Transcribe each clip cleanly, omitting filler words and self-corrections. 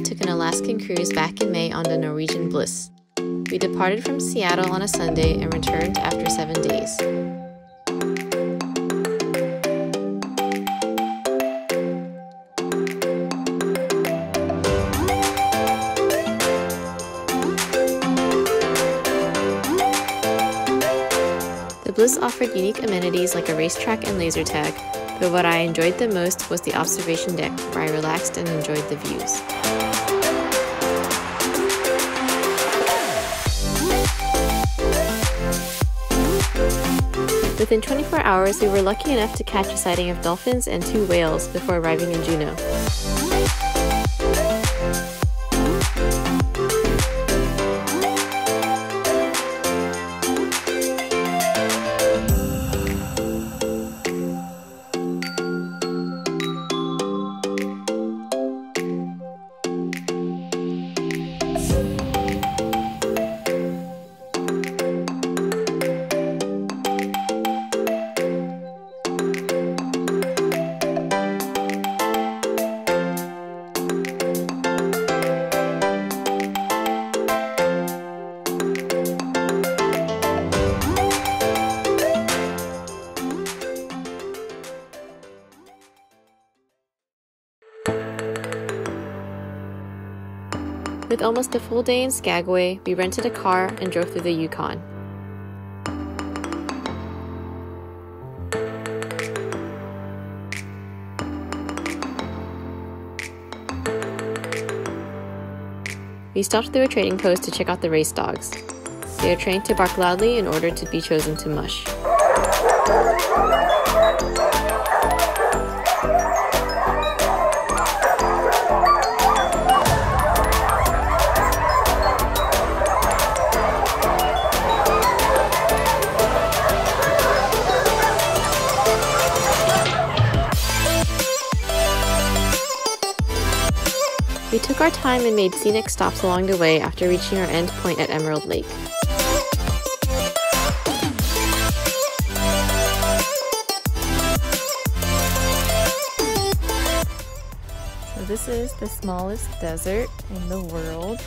I took an Alaskan cruise back in May on the Norwegian Bliss. We departed from Seattle on a Sunday and returned after 7 days. The Bliss offered unique amenities like a racetrack and laser tag, but what I enjoyed the most was the observation deck, where I relaxed and enjoyed the views. Within 24 hours, we were lucky enough to catch a sighting of dolphins and 2 whales before arriving in Juneau. With almost a full day in Skagway, we rented a car and drove through the Yukon. We stopped through a trading post to check out the race dogs. They are trained to bark loudly in order to be chosen to mush. We took our time and made scenic stops along the way after reaching our end point at Emerald Lake. So this is the smallest desert in the world.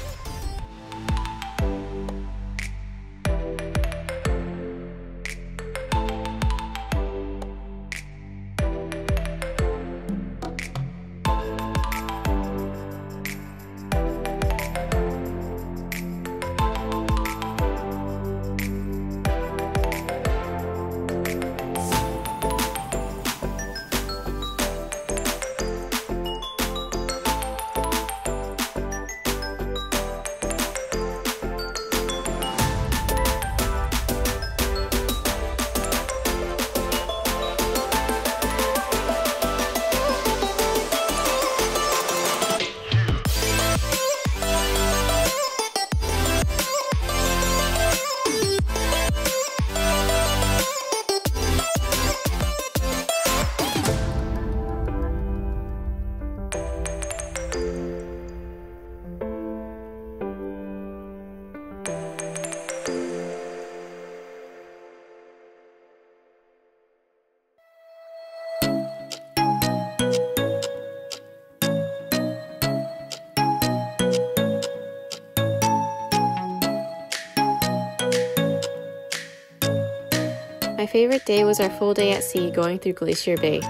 My favorite day was our full day at sea going through Glacier Bay.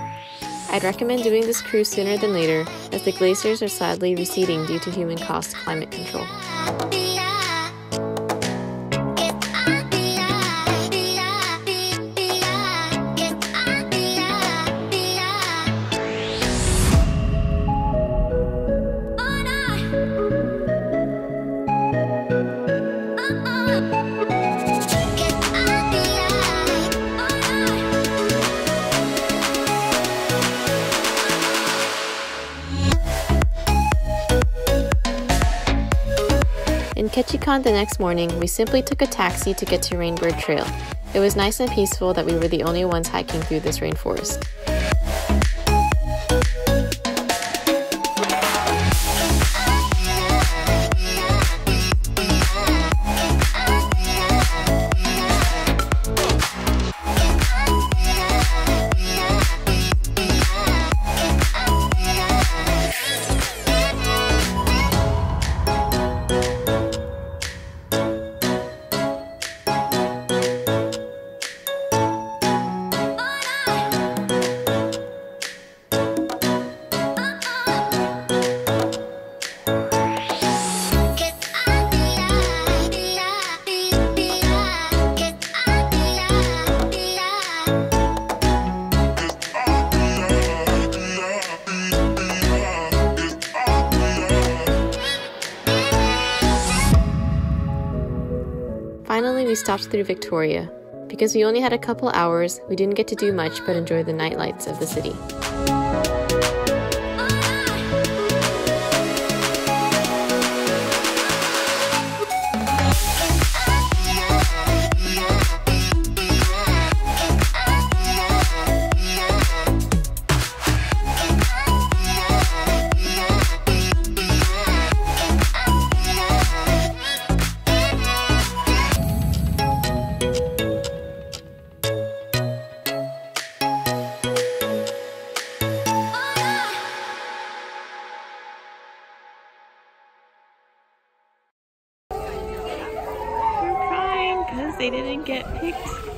I'd recommend doing this cruise sooner than later, as the glaciers are sadly receding due to human-caused climate control. In Ketchikan the next morning, we simply took a taxi to get to Rainbird Trail. It was nice and peaceful that we were the only ones hiking through this rainforest. Finally, we stopped through Victoria. Because we only had a couple hours, we didn't get to do much but enjoy the night lights of the city. They didn't get picked.